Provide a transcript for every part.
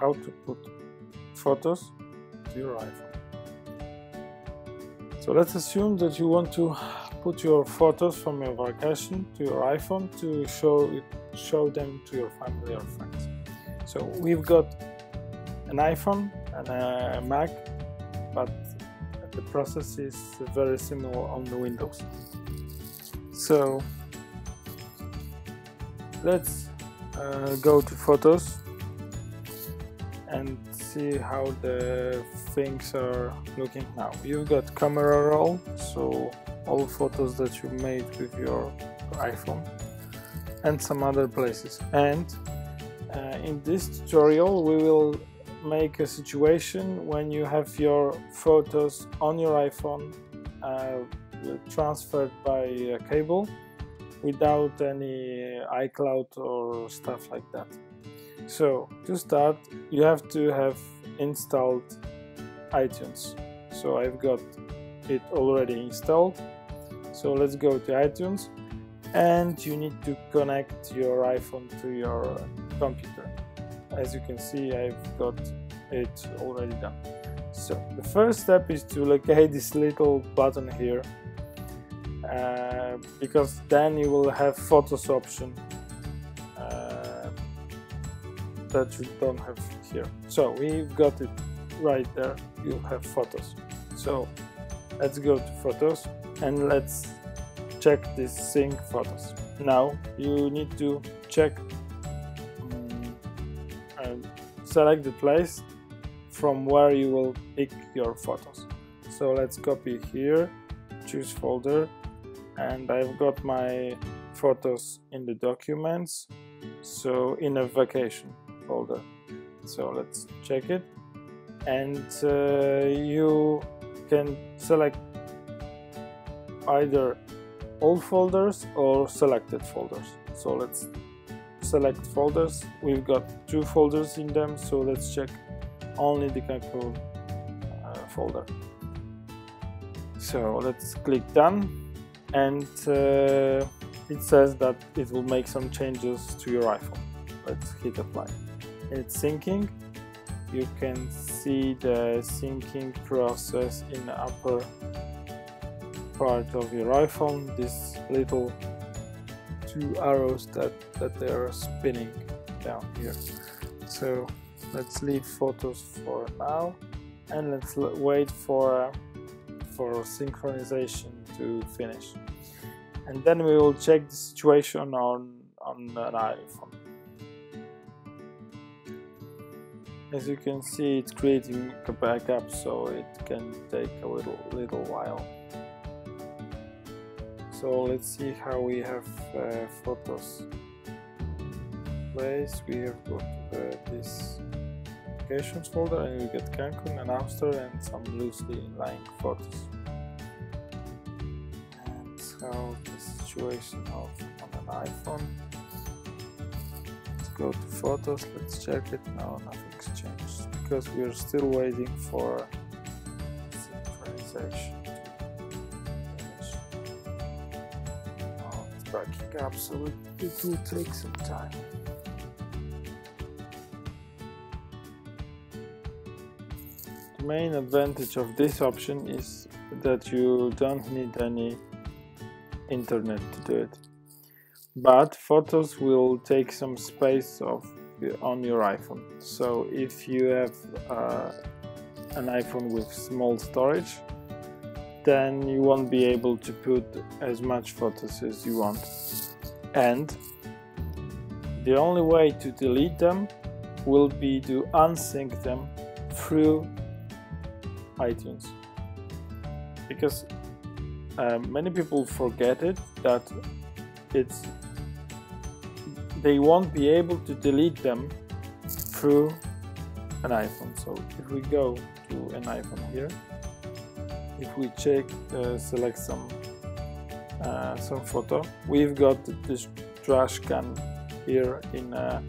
how to put photos to your iPhone. So let's assume that you want to put your photos from your vacation to your iPhone to show them to your family or friends. So we've got an iPhone and a Mac, but the process is very similar on the Windows. So let's go to photos and see how the things are looking now. You've got camera roll, so all photos that you made with your iPhone and some other places. And in this tutorial we will make a situation when you have your photos on your iPhone transferred by a cable without any iCloud or stuff like that. So to start, you have to have installed iTunes. So I've got it already installed. So let's go to iTunes, and you need to connect your iPhone to your computer. As you can see, I've got it already done. So the first step is to locate this little button here, because then you will have photos option that you don't have here. So we've got it right there, you have photos. So let's go to photos and let's check this sync photos. Now you need to check and select the place from where you will pick your photos. So let's copy here, choose folder, and I've got my photos in the documents, so in a vacation folder. So let's check it, and you can select either all folders or selected folders. So let's select folders. We've got two folders in them, so let's check only the Cancun folder. So let's click done, and it says that it will make some changes to your iPhone. Let's hit apply. It's syncing. You can see the syncing process in the upper part of your iPhone, this little two arrows that they are spinning down here. So let's leave photos for now, and let's wait for synchronization to finish, and then we will check the situation on an iPhone. As you can see, it's creating a backup, so it can take a little while. So let's see how we have photos place. We have got this locations folder, and we get Cancun and Amsterdam and some loosely lying photos. And so the situation on an iPhone. Let's go to photos. Let's check it now. Nothing's changed because we are still waiting for synchronization. Backing up, so it will take some time. The main advantage of this option is that you don't need any internet to do it, but photos will take some space on your iPhone. So if you have an iPhone with small storage, then you won't be able to put as much photos as you want, and the only way to delete them will be to unsync them through iTunes, because many people forget it that they won't be able to delete them through an iPhone. So if we go to an iPhone here, if we select some photo, we've got this trash can here in a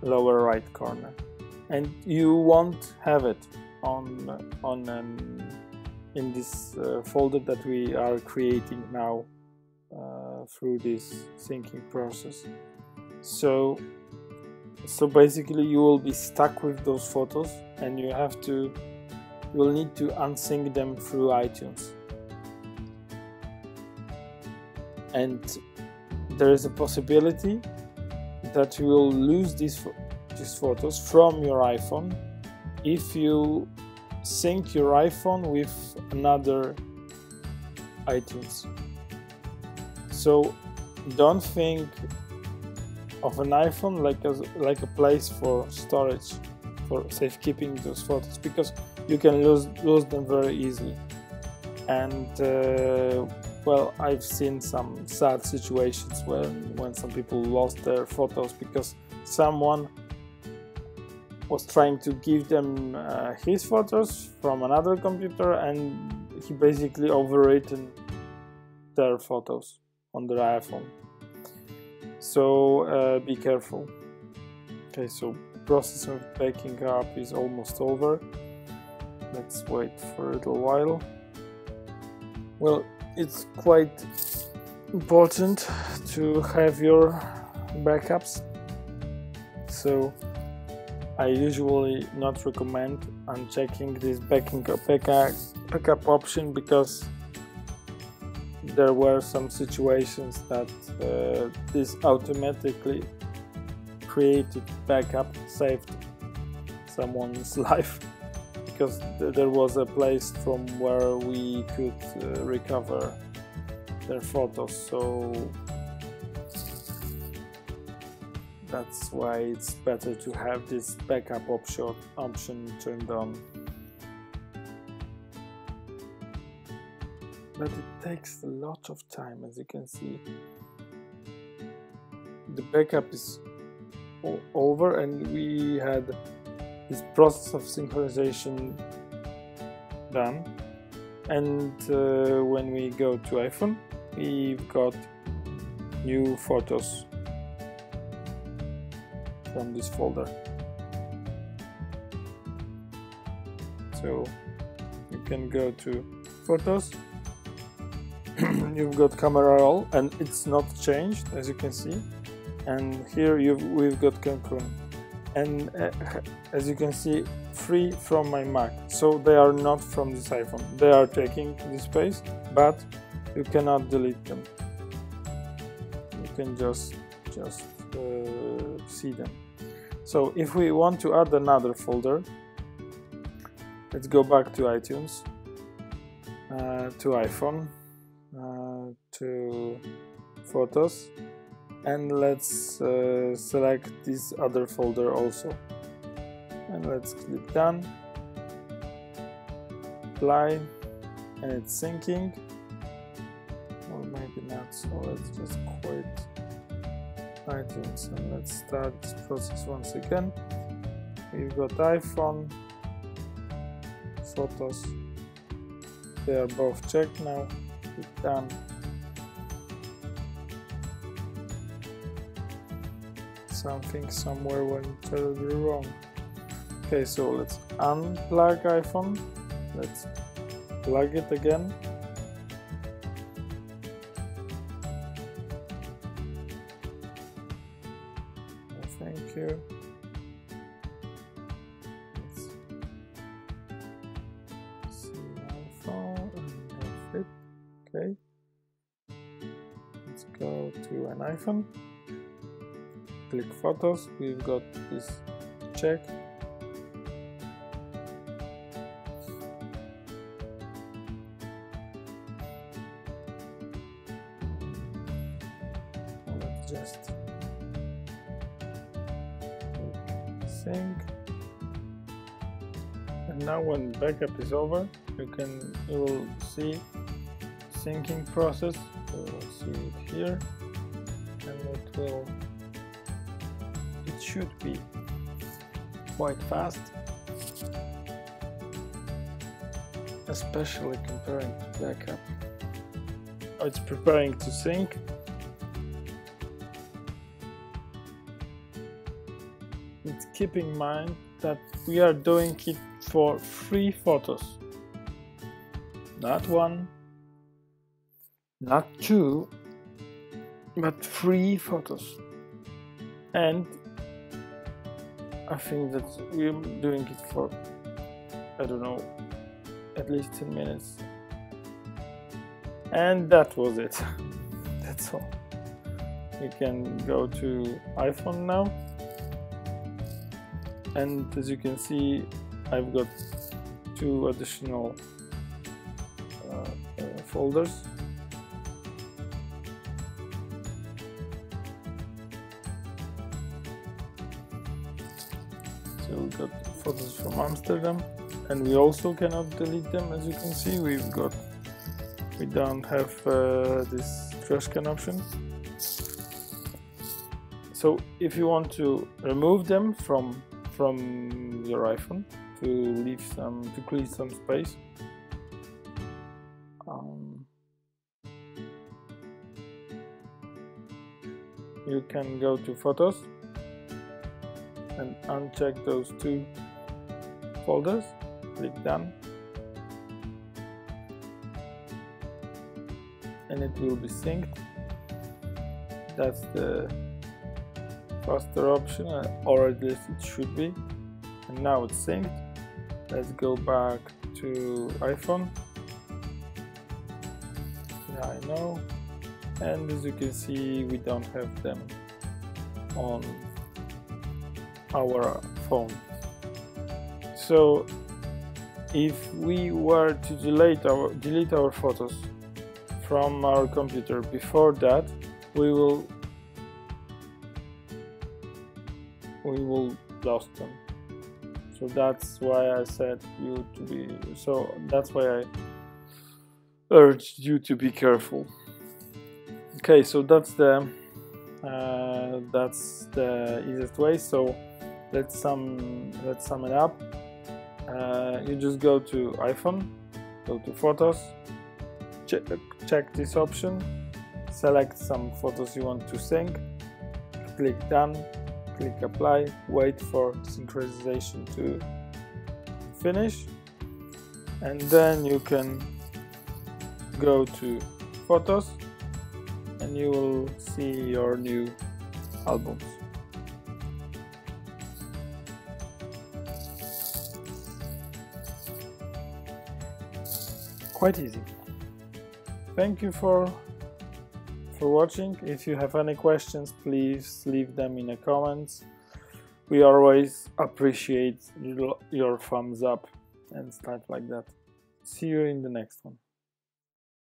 lower right corner, and you won't have it in this folder that we are creating now through this syncing process. So So basically you will be stuck with those photos and you will need to unsync them through iTunes. And there is a possibility that you will lose these photos from your iPhone if you sync your iPhone with another iTunes. So don't think of an iPhone like a place for storage, for safekeeping those photos, because you can lose them very easily. And well, I've seen some sad situations when some people lost their photos because someone was trying to give them his photos from another computer, and he basically overwritten their photos on their iPhone. So be careful. Okay, so the process of backing up is almost over. Let's wait for a little while. Well, it's quite important to have your backups, so I usually not recommend unchecking this backup option, because there were some situations that this automatically created backup saved someone's life, because there was a place from where we could recover their photos. So that's why it's better to have this backup option turned on. But it takes a lot of time, as you can see. The backup is over, and we had this process of synchronization done. And when we go to iPhone, we've got new photos from this folder. So you can go to photos. You've got camera roll, and it's not changed, as you can see. And here we've got Cancun, and as you can see, free from my Mac. So they are not from this iPhone. They are taking the space, but you cannot delete them. You can just see them. So if we want to add another folder, let's go back to iTunes, to iPhone, to photos, and let's select this other folder also, and let's click done, apply, and it's syncing, or maybe not. So let's just quit iTunes and let's start this process once again. We've got iPhone, photos, they are both checked now. Click done. Something somewhere went terribly wrong. Okay, so let's unplug iPhone. Let's plug it again. Thank you. Let's see iPhone and have it. Okay. Let's go to an iPhone. Click photos, we've got this check. Let's just sync. And now when backup is over, you will see syncing process. You will see it here, and it should be quite fast, especially comparing to backup. It's preparing to sync. Let's keep in mind that we are doing it for 3 photos, not 1, not 2, but 3 photos. And I think that we're doing it for, I don't know, at least 10 minutes. And that was it. That's all. You can go to iPhone now. And as you can see, I've got two additional folders. So we got photos from Amsterdam, and we also cannot delete them. As you can see, we've got, we don't have this trash can option. So if you want to remove them from your iPhone to leave some, to create some space, you can go to Photos and uncheck those two folders, click Done, and it will be synced. That's the faster option, or at least it should be. And now it's synced. Let's go back to iPhone. Yeah, I know. And as you can see, we don't have them on our phone. So if we were to delete our photos from our computer before that, we will lose them. So that's why I said you to be, so that's why I urged you to be careful. Okay, so that's the easiest way. So let's sum it up. You just go to iPhone, go to Photos, check this option, select some photos you want to sync, click Done, click Apply, wait for synchronization to finish, and then you can go to Photos and you will see your new albums. Quite easy. Thank you for watching. If you have any questions, please leave them in the comments. We always appreciate your thumbs up and stuff like that. See you in the next one.